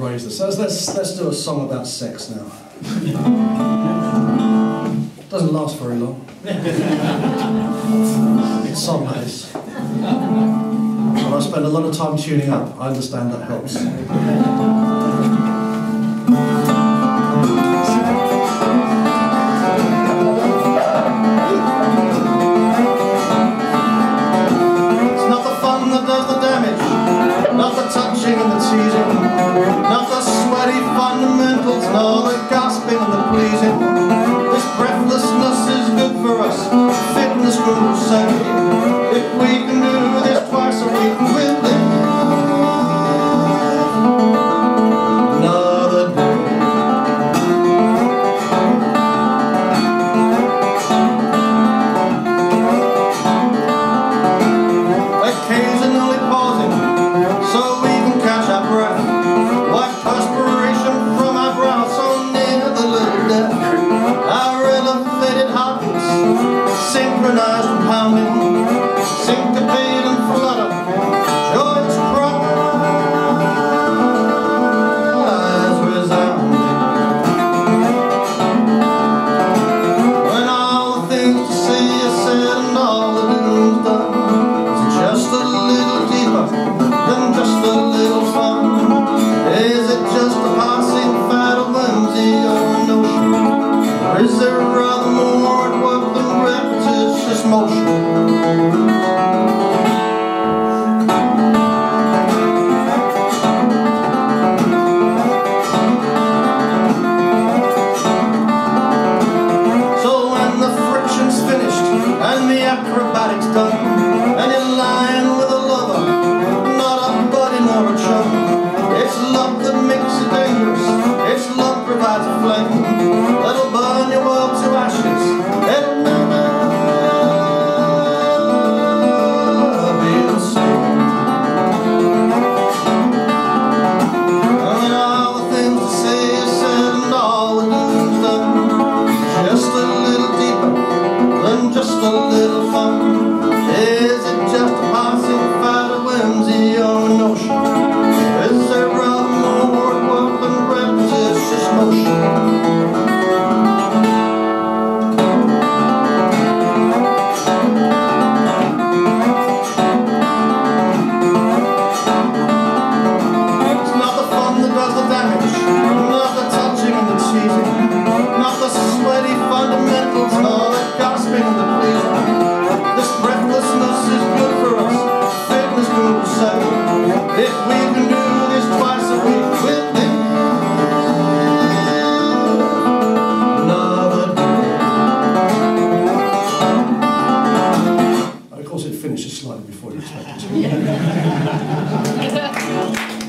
raise the sax. Let's do a song about sex now. Doesn't last very long. In some ways. But I spend a lot of time tuning up. I understand that helps. Finishes slightly before you expect it to.